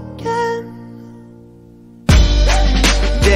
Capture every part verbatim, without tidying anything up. again.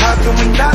how can we not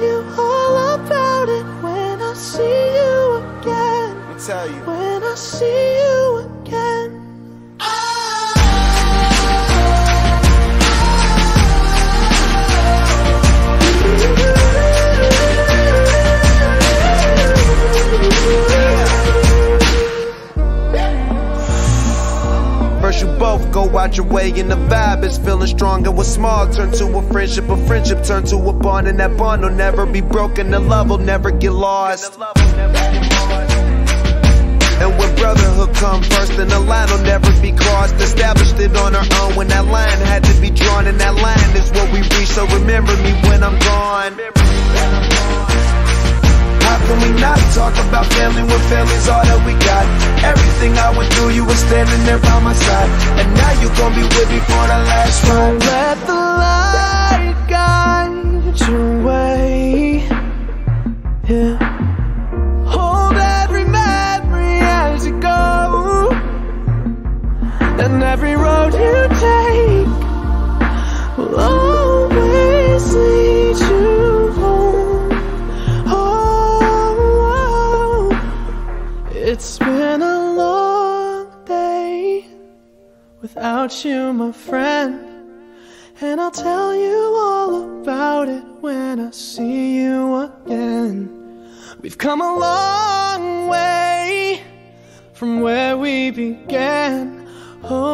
you all about it when I see you again. Let me tell you. When I'll see you again. You both go out your way and the vibe is feeling strong, and what's small turn to a friendship, a friendship turn to a bond, and that bond will never be broken, the love will never get lost. And when brotherhood come first, then the line will never be crossed. Established it on our own when that line had to be drawn, and that line is what we reach, so remember me when I'm gone. How can we not talk about family when family's all that we got? Everything I went through, you were standing there by my side, and now you gon' be with me for the last ride. Don't let the light guide your way, yeah. And every road you take will always lead you home. Oh, it's been a long day without you, my friend, and I'll tell you all about it when I see you again. We've come a long way from where we began. Oh.